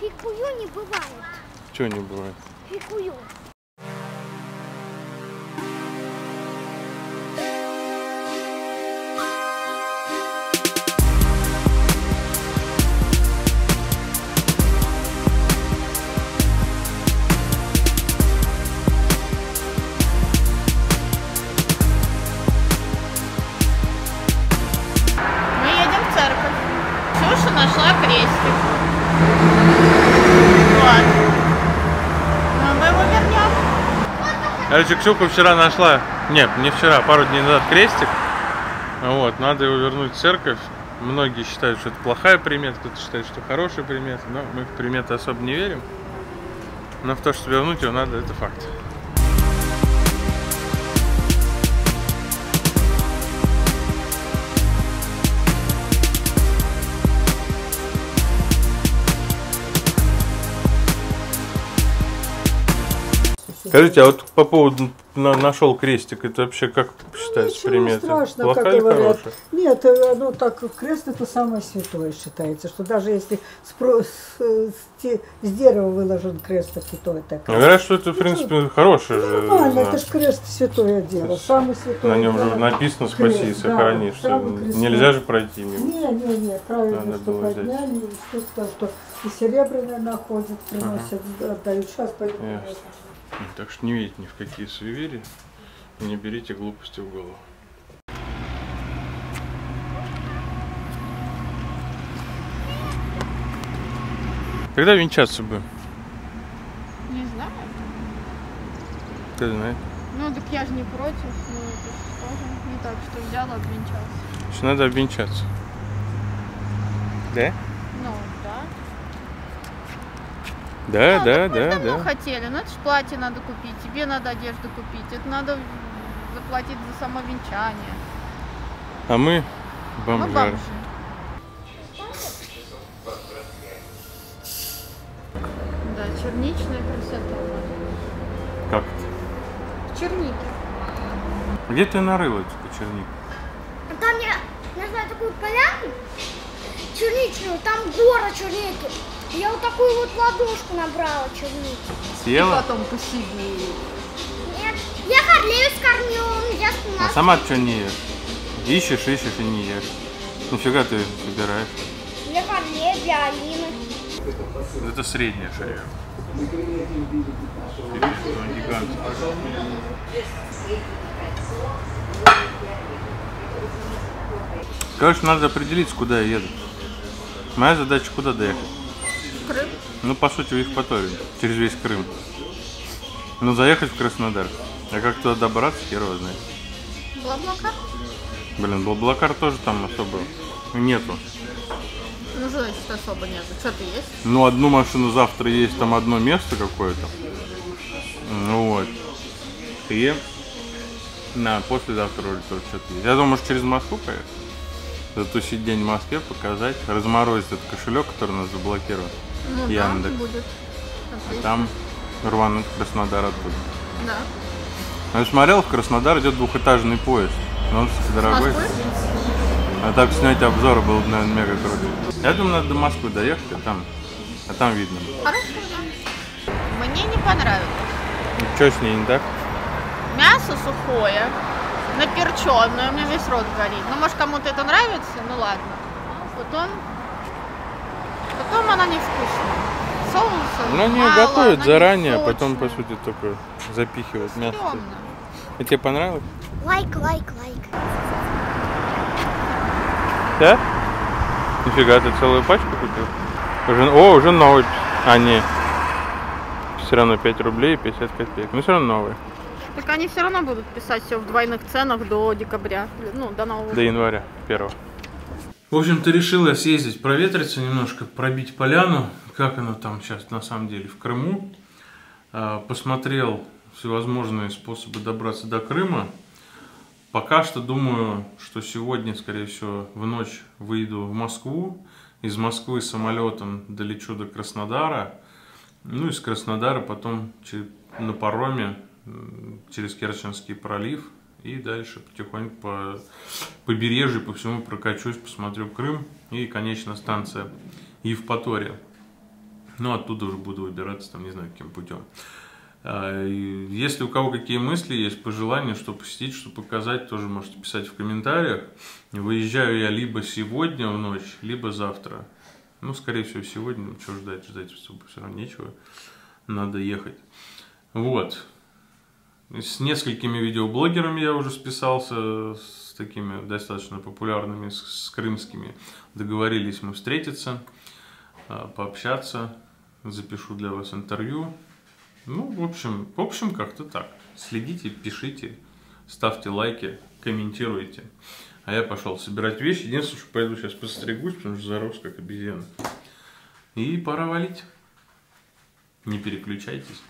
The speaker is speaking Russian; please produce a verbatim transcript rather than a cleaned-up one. Фикую не бывает. Чего не бывает? Фикую. Нашла крестик. Вот. Но мы его вернем. Короче, Ксюха вчера нашла, нет, не вчера, пару дней назад крестик. Вот, надо его вернуть в церковь. Многие считают, что это плохая примета, кто-то считает, что хорошая примета, но мы в приметы особо не верим. Но в то, что вернуть его надо, это факт. Скажите, а вот по поводу на, нашел крестик, это вообще как считается примета? Ну, ничего страшного, как говорят. Нет, ну так крест это самое святое считается, что даже если с, с, с, с дерева выложен крест, то это крест. Говорят, что это в принципе ну, хорошее же. Нормально, это же крест святое дело, самое святое. На нем дело, же написано «Спаси крест, и сохрани», да, что нельзя же пройти мимо. Нет, нет, нет, правильно, надо что подняли, что, что, что и серебряное находят, приносят, ага. Отдают, сейчас пойдем. Так что не верите ни в какие суеверия, не берите глупости в голову. Когда венчаться бы? Не знаю. Ты знаешь? Ну так я же не против, но это тоже не так, что взяла, обвенчалась. Что надо обвенчаться? Да? Ну, да. Да, ну, да, да, да. Мы хотели, но это же платье надо купить, тебе надо одежду купить, это надо заплатить за само венчание. А мы бомжары. Мы бомжи. Да, черничная красота. Как это? Черники. Где ты нарыла эту чернику? А там я нашла такую полянку черничную, там гора черники. Я вот такую вот ладошку набрала черники. Съела? И потом посиди. Нет, я харлею скормила, я с нас... А сама что не ешь? Ищешь, ищешь и не ешь. Нифига ты собираешь. Для харлею, для Алины. Это средняя шаря. Короче, надо определиться, куда я еду. Моя задача, куда доехать. Крым? Ну, по сути, в Евпаторию, через весь Крым. Ну, заехать в Краснодар. А как туда добраться, хер его знает. Блаблокар? Блин, Блаблокар тоже там особо нету. Ну, значит, особо нету. Что-то есть? Ну, одну машину завтра есть, там одно место какое-то. Ну, вот. И на послезавтра вроде тоже что-то есть. Я думаю, может, через Москву поехать. Затусить день в Москве, показать, разморозить этот кошелек, который нас заблокировал. Ну, Яндекс. Там будет. А там рвануть в Краснодар оттуда. Да. Я смотрел, в Краснодар идет двухэтажный поезд. Но он, кстати, дорогой. А так снять обзоры было бы, наверное, мега круто. Я думаю, надо до Москвы доехать, а там, а там видно. Хорошо. Мне не понравилось. Что с ней не так? Мясо сухое, наперченное, у меня весь рот горит. Ну, может, кому-то это нравится, ну ладно. Потом... Потом она невкусная. Соуса ну, они готовят заранее, а потом, по сути, только запихивают мясо. И тебе понравилось? Лайк, лайк, лайк. Да? Нифига, ты целую пачку купил? Уже... О, уже новый. А, нет. Все равно пять рублей и пятьдесят копеек. Но все равно новый. Так они все равно будут писать все в двойных ценах до декабря, ну, до нового. До января первого. В общем-то, решил я съездить проветриться немножко, пробить поляну, как оно там сейчас на самом деле в Крыму. Посмотрел всевозможные способы добраться до Крыма. Пока что думаю, что сегодня, скорее всего, в ночь выйду в Москву. Из Москвы самолетом долечу до Краснодара. Ну, из Краснодара потом на пароме через Керченский пролив и дальше потихоньку по побережью, по всему прокачусь, посмотрю Крым и конечная станция Евпатория. Ну, оттуда уже буду выбираться, там, не знаю, каким путем. Если у кого какие мысли есть, пожелания, что посетить, что показать, тоже можете писать в комментариях. Выезжаю я либо сегодня в ночь, либо завтра. Ну, скорее всего, сегодня. Ну, чего ждать, ждать все равно нечего. Надо ехать. Вот. С несколькими видеоблогерами я уже списался, с такими достаточно популярными, с, с крымскими. Договорились мы встретиться, пообщаться. Запишу для вас интервью. Ну, в общем, в общем, как-то так. Следите, пишите, ставьте лайки, комментируйте. А я пошел собирать вещи. Единственное, что пойду сейчас постригусь, потому что зарос как обезьяна. И пора валить. Не переключайтесь.